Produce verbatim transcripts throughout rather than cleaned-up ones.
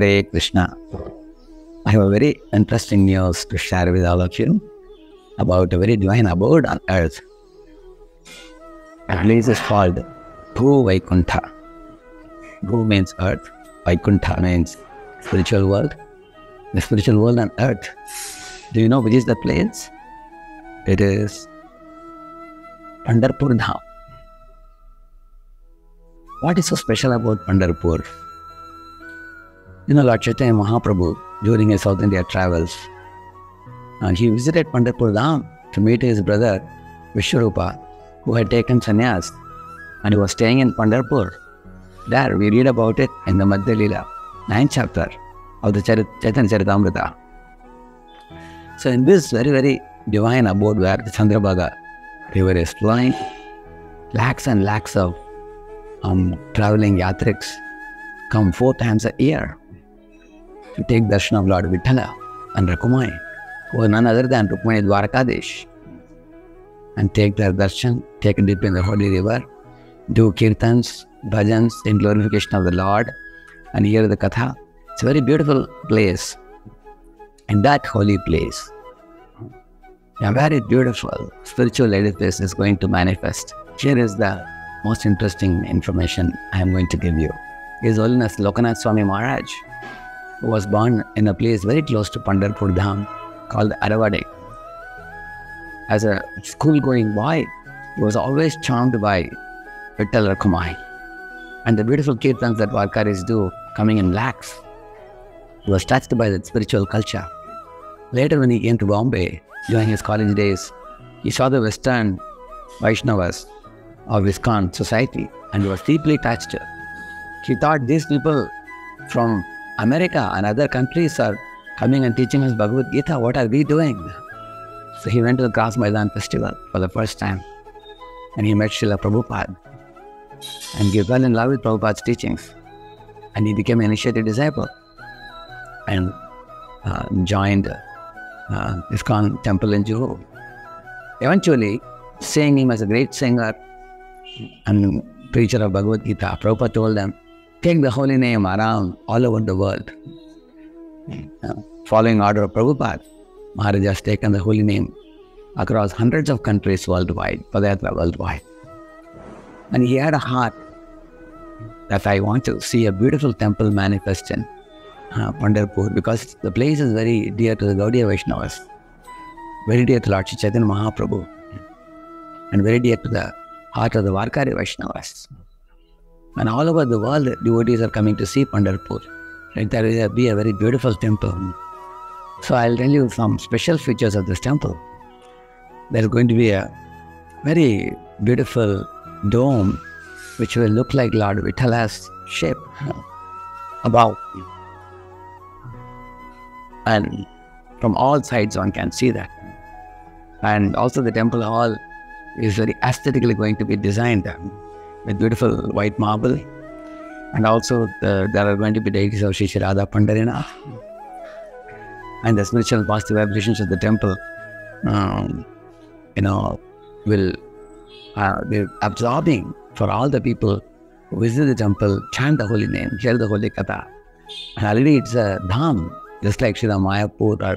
Hare Krishna. I have a very interesting news to share with all of you about a very divine abode on earth. That place is called Bhu Vaikuntha. Bhu means earth, Vaikuntha means spiritual world, the spiritual world on earth. Do you know which is the place? It is Pandharpur Dham. What is so special about Pandharpur? You know, Lord Chaitanya Mahaprabhu, during his South India travels, and he visited Pandharpur Dham to meet his brother Vishwarupa, who had taken sannyas, and he was staying in Pandharpur. There we read about it in the Madhya Leela, ninth chapter of the Chaitanya Charitamrita. So in this very, very divine abode where the Chandra Bhaga river is flowing, lakhs and lakhs of um, traveling yatriks come four times a year to take darshan of Lord Vithala and Rakumai, who are none other than Rukmani Dwarakadesh, and take their darshan, take a dip in the holy river, do Kirtans, Bhajans in glorification of the Lord, and hear the Katha. It's a very beautiful place. In that holy place, a very beautiful spiritual edifice is going to manifest. Here is the most interesting information I am going to give you. His Holiness Lokanath Swami Maharaj, who was born in a place very close to Pandharpur Dham called Aravade. As a school-going boy, he was always charmed by Vittal Rukhumai and the beautiful kirtans that Varkaris do, coming in lakhs. He was touched by that spiritual culture. Later, when he came to Bombay during his college days, he saw the Western Vaishnavas of ISKCON society and he was deeply touched. He thought these people from America and other countries are coming and teaching us Bhagavad Gita. What are we doing? So he went to the Kras Maidan festival for the first time and he met Srila Prabhupada and he fell in love with Prabhupada's teachings and he became an initiated disciple and uh, joined uh, ISKCON temple in Juhu. Eventually, seeing him as a great singer and preacher of Bhagavad Gita, Prabhupada told them, take the holy name around all over the world. Uh, following order of Prabhupada, Maharaj has taken the holy name across hundreds of countries worldwide, Padayatra worldwide. And he had a heart that I want to see a beautiful temple manifest in uh, Pandharpur, because the place is very dear to the Gaudiya Vaishnavas, very dear to Lord Chaitanya Mahaprabhu, and very dear to the heart of the Varkari Vaishnavas. And all over the world, devotees are coming to see Pandharpur. Right? There will be a very beautiful temple. So I'll tell you some special features of this temple. There's going to be a very beautiful dome which will look like Lord Vitthala's shape above. And from all sides one can see that. And also the temple hall is very aesthetically going to be designed with beautiful white marble, and also the, there are going to be deities of Shri Radha Pandarinath, and the spiritual positive vibrations of the temple um, you know will uh, be absorbing for all the people who visit the temple, chant the holy name, hear the holy katha. And already it's a dham, just like Shri Mayapur or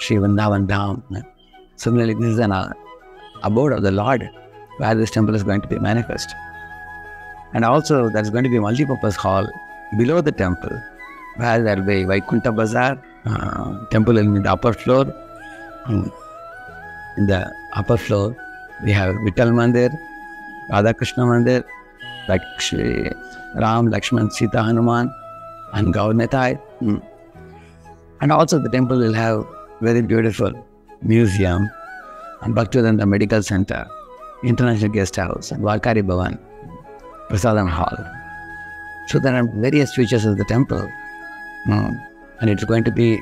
Shri Vrindavan dham. Similarly, this is an uh, abode of the Lord where this temple is going to be manifest. And also there is going to be a multi-purpose hall below the temple where there will be Vaikuntha Bazaar. Uh, temple in the upper floor. In the upper floor we have Vittal Mandir, Radha Krishna Mandir, like Shri Ram, Lakshman, Sita, Hanuman and Gaur Netai. Mm. And also the temple will have very beautiful museum and Bhaktivedanta Medical Center, International Guest House, and Varkari Bhavan, Prasadam Hall. So there are various features of the temple. Mm. And it's going to be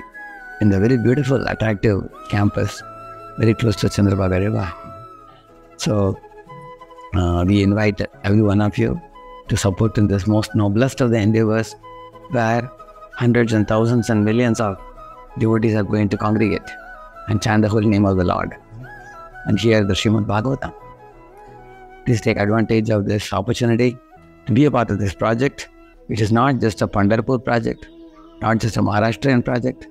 in the very beautiful, attractive campus, very close to Chandra Bhaga River. So uh, we invite every one of you to support in this most noblest of the endeavors where hundreds and thousands and millions of devotees are going to congregate and chant the holy name of the Lord and hear the Srimad Bhagavatam. Please take advantage of this opportunity to be a part of this project, which is not just a Pandharpur project. not just a Maharashtrian project,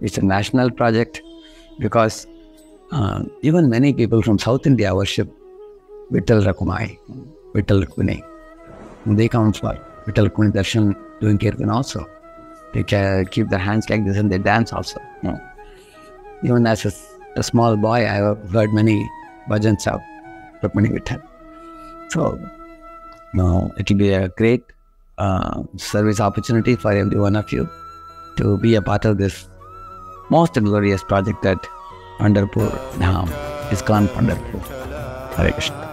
it's a national project, because uh, even many people from South India worship Vittal Rukhumai, Vittal Rukhumai. They come for Vittal Rukhumai darshan doing kirtan also. They keep their hands like this and they dance also. Yeah. Even as a, a small boy, I have heard many bhajans of Rukmani Vittal. So, no, it will be a great uh, service opportunity for every one of you to be a part of this most glorious project at Pandharpur Dham, ISKCON Pandharpur. Hare Krishna.